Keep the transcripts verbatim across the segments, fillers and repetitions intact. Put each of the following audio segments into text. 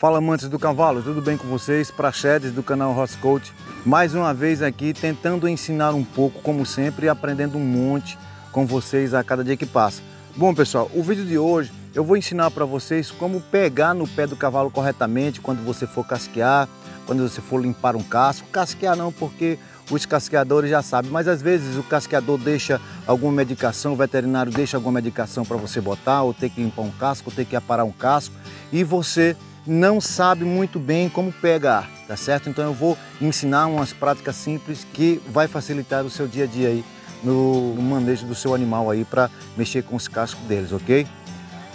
Fala, amantes do cavalo, tudo bem com vocês? Praxedes do canal Horse Coach, mais uma vez aqui tentando ensinar um pouco, como sempre, e aprendendo um monte com vocês a cada dia que passa. Bom, pessoal, o vídeo de hoje eu vou ensinar para vocês como pegar no pé do cavalo corretamente quando você for casquear, quando você for limpar um casco. Casquear não, porque os casqueadores já sabem, mas às vezes o casqueador deixa alguma medicação, o veterinário deixa alguma medicação para você botar, ou ter que limpar um casco, ou ter que aparar um casco, e você não sabe muito bem como pegar, tá certo? Então eu vou ensinar umas práticas simples que vai facilitar o seu dia a dia aí no, no manejo do seu animal aí para mexer com os cascos deles, ok?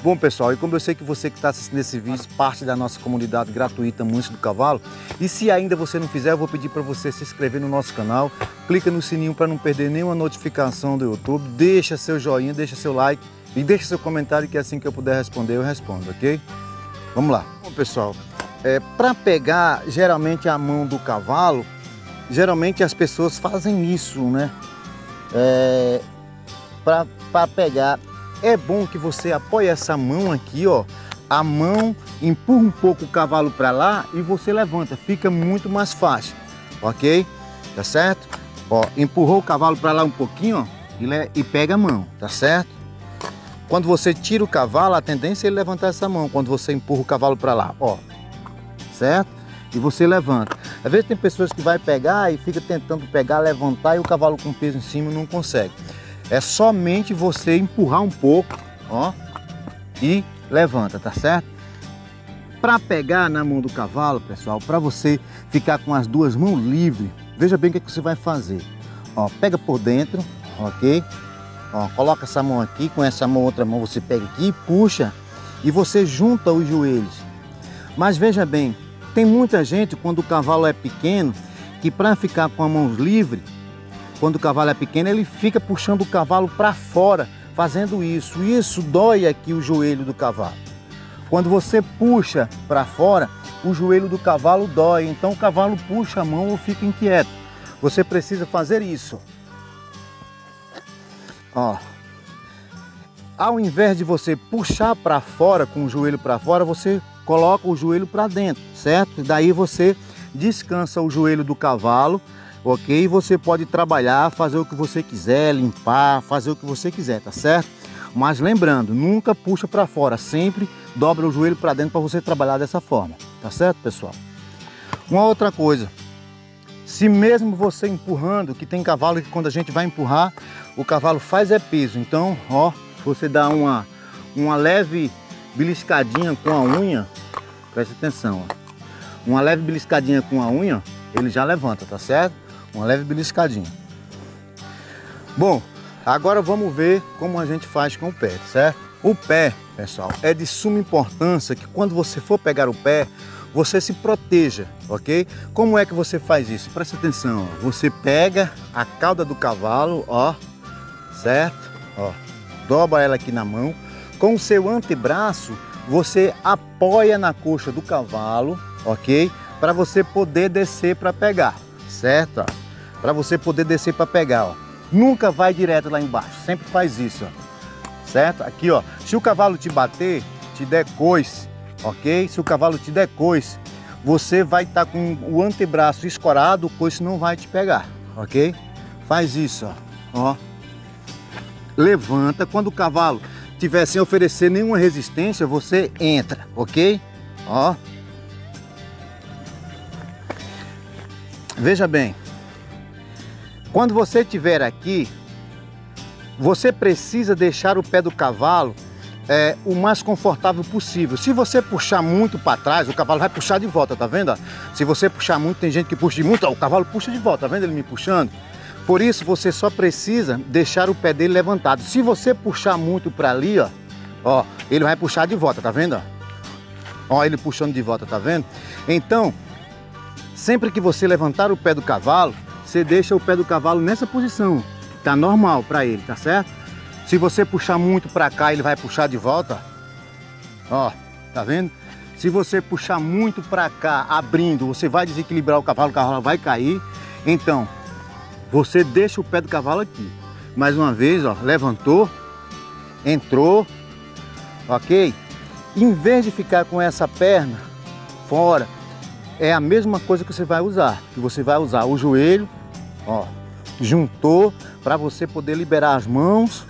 Bom, pessoal, e como eu sei que você que está assistindo esse vídeo faz parte da nossa comunidade gratuita Música do Cavalo, e se ainda você não fizer, eu vou pedir para você se inscrever no nosso canal, clica no sininho para não perder nenhuma notificação do YouTube, deixa seu joinha, deixa seu like e deixa seu comentário, que assim que eu puder responder, eu respondo, ok? Vamos lá. Bom, pessoal, é, para pegar geralmente a mão do cavalo, geralmente as pessoas fazem isso, né? É, para pegar, é bom que você apoie essa mão aqui, ó. A mão empurra um pouco o cavalo para lá e você levanta. Fica muito mais fácil, ok? Tá certo? Ó, empurrou o cavalo para lá um pouquinho, ó, e, e pega a mão, tá certo? Quando você tira o cavalo, a tendência é ele levantar essa mão, quando você empurra o cavalo para lá, ó, certo? E você levanta. Às vezes tem pessoas que vai pegar e fica tentando pegar, levantar, e o cavalo com peso em cima não consegue. É somente você empurrar um pouco, ó, e levanta, tá certo? Para pegar na mão do cavalo, pessoal, para você ficar com as duas mãos livres, veja bem o que, é que você vai fazer. Ó, pega por dentro, ok? Ó, coloca essa mão aqui, com essa mão, outra mão, você pega aqui, puxa e você junta os joelhos. Mas veja bem, tem muita gente, quando o cavalo é pequeno, que para ficar com a mão livre, quando o cavalo é pequeno, ele fica puxando o cavalo para fora, fazendo isso. Isso dói aqui o joelho do cavalo. Quando você puxa para fora, o joelho do cavalo dói, então o cavalo puxa a mão ou fica inquieto. Você precisa fazer isso. Ó, ao invés de você puxar para fora com o joelho para fora, você coloca o joelho para dentro, certo? Daí você descansa o joelho do cavalo, ok? Você pode trabalhar, fazer o que você quiser, limpar, fazer o que você quiser, tá certo? Mas lembrando, nunca puxa para fora, sempre dobra o joelho para dentro para você trabalhar dessa forma, tá certo, pessoal? Uma outra coisa. Se mesmo você empurrando, que tem cavalo que quando a gente vai empurrar, o cavalo faz é peso. Então, ó, você dá uma, uma leve beliscadinha com a unha, preste atenção, ó. Uma leve beliscadinha com a unha, ele já levanta, tá certo? Uma leve beliscadinha. Bom, agora vamos ver como a gente faz com o pé, certo? O pé, pessoal, é de suma importância que quando você for pegar o pé, você se proteja, ok? Como é que você faz isso? Presta atenção, ó. Você pega a cauda do cavalo, ó, certo? Ó, dobra ela aqui na mão. Com o seu antebraço, você apoia na coxa do cavalo, ok? Para você poder descer para pegar, certo? Para você poder descer para pegar, ó. Nunca vai direto lá embaixo, sempre faz isso, ó. Certo? Aqui, ó, se o cavalo te bater, te der coice, ok? Se o cavalo te der coice, você vai estar tá com o antebraço escorado, o coice não vai te pegar, ok? Faz isso, ó. Ó. Levanta, quando o cavalo tiver sem oferecer nenhuma resistência, você entra, ok? Ó. Veja bem, quando você estiver aqui, você precisa deixar o pé do cavalo É, o mais confortável possível. Se você puxar muito para trás, o cavalo vai puxar de volta, tá vendo? Se você puxar muito, tem gente que puxa de muito, ó, o cavalo puxa de volta, tá vendo ele me puxando? Por isso você só precisa deixar o pé dele levantado. Se você puxar muito para ali, ó, ó, ele vai puxar de volta, tá vendo? Ó, ele puxando de volta, tá vendo? Então, sempre que você levantar o pé do cavalo, você deixa o pé do cavalo nessa posição, tá normal para ele, tá certo? Se você puxar muito para cá, ele vai puxar de volta, ó, tá vendo? Se você puxar muito para cá, abrindo, você vai desequilibrar o cavalo, o cavalo vai cair. Então, você deixa o pé do cavalo aqui. Mais uma vez, ó, levantou, entrou, ok? Em vez de ficar com essa perna fora, é a mesma coisa que você vai usar, que você vai usar o joelho, ó, juntou, para você poder liberar as mãos,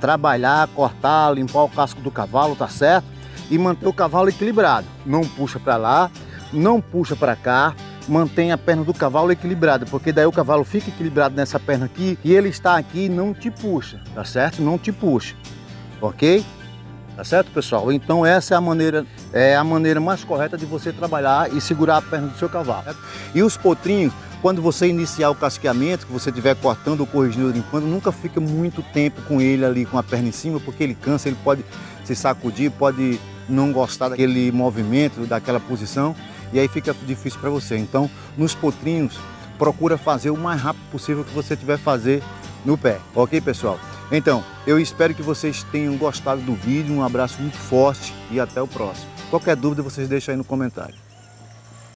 trabalhar, cortar, limpar o casco do cavalo, tá certo? E manter o cavalo equilibrado, não puxa para lá, não puxa para cá, mantém a perna do cavalo equilibrada, porque daí o cavalo fica equilibrado nessa perna aqui e ele está aqui e não te puxa, tá certo? Não te puxa, ok? Tá certo, pessoal? Então essa é a maneira, é a maneira mais correta de você trabalhar e segurar a perna do seu cavalo. E os potrinhos, quando você iniciar o casqueamento, que você estiver cortando ou corrigindo, limpando, nunca fica muito tempo com ele ali com a perna em cima, porque ele cansa, ele pode se sacudir, pode não gostar daquele movimento, daquela posição, e aí fica difícil para você. Então, nos potrinhos, procura fazer o mais rápido possível que você tiver fazer no pé, ok, pessoal? Então, eu espero que vocês tenham gostado do vídeo, um abraço muito forte e até o próximo. Qualquer dúvida vocês deixam aí no comentário.